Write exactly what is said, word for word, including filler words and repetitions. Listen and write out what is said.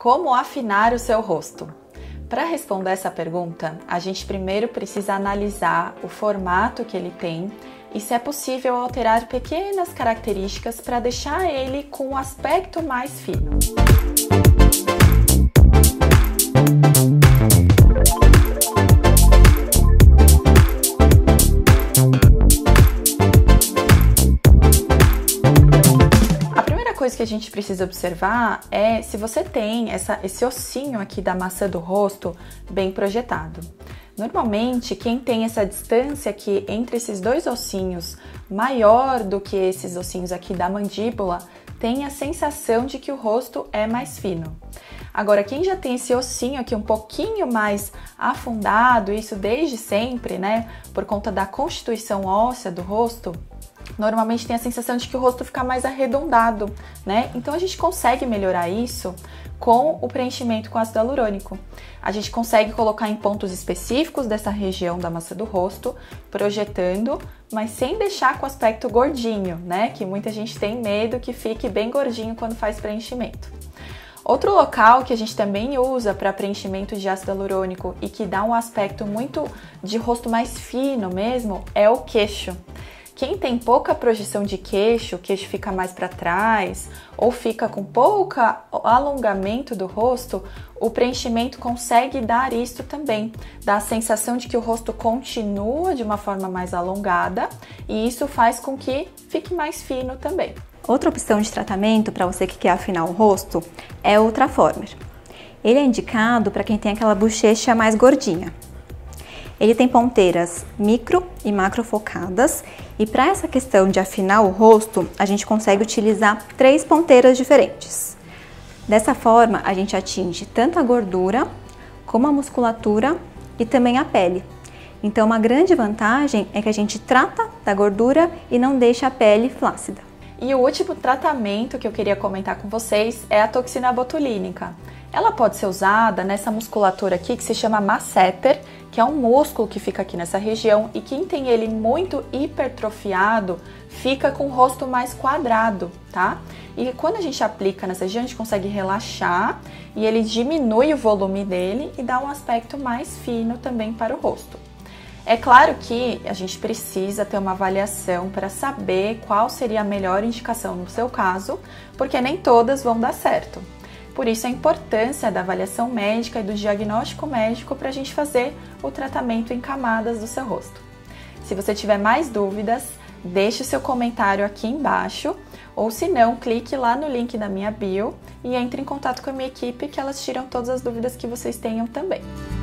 Como afinar o seu rosto? Para responder essa pergunta, a gente primeiro precisa analisar o formato que ele tem e se é possível alterar pequenas características para deixar ele com um aspecto mais fino. Que a gente precisa observar é se você tem essa, esse ossinho aqui da maçã do rosto bem projetado. Normalmente, quem tem essa distância aqui entre esses dois ossinhos maior do que esses ossinhos aqui da mandíbula, tem a sensação de que o rosto é mais fino. Agora, quem já tem esse ossinho aqui um pouquinho mais afundado, isso desde sempre, né, por conta da constituição óssea do rosto, normalmente tem a sensação de que o rosto fica mais arredondado, né? Então a gente consegue melhorar isso com o preenchimento com ácido hialurônico. A gente consegue colocar em pontos específicos dessa região da massa do rosto, projetando, mas sem deixar com aspecto gordinho, né? Que muita gente tem medo que fique bem gordinho quando faz preenchimento. Outro local que a gente também usa para preenchimento de ácido hialurônico e que dá um aspecto muito de rosto mais fino mesmo é o queixo. Quem tem pouca projeção de queixo, o queixo fica mais para trás, ou fica com pouco alongamento do rosto, o preenchimento consegue dar isso também. Dá a sensação de que o rosto continua de uma forma mais alongada e isso faz com que fique mais fino também. Outra opção de tratamento para você que quer afinar o rosto é o Ultraformer. Ele é indicado para quem tem aquela bochecha mais gordinha. Ele tem ponteiras micro e macro focadas e para essa questão de afinar o rosto, a gente consegue utilizar três ponteiras diferentes. Dessa forma, a gente atinge tanto a gordura, como a musculatura e também a pele. Então, uma grande vantagem é que a gente trata da gordura e não deixa a pele flácida. E o último tratamento que eu queria comentar com vocês é a toxina botulínica. Ela pode ser usada nessa musculatura aqui que se chama masseter, que é um músculo que fica aqui nessa região e quem tem ele muito hipertrofiado fica com o rosto mais quadrado, tá? E quando a gente aplica nessa região, a gente consegue relaxar e ele diminui o volume dele e dá um aspecto mais fino também para o rosto. É claro que a gente precisa ter uma avaliação para saber qual seria a melhor indicação no seu caso, porque nem todas vão dar certo. Por isso a importância da avaliação médica e do diagnóstico médico para a gente fazer o tratamento em camadas do seu rosto. Se você tiver mais dúvidas, deixe o seu comentário aqui embaixo, ou se não, clique lá no link da minha bio e entre em contato com a minha equipe que elas tiram todas as dúvidas que vocês tenham também.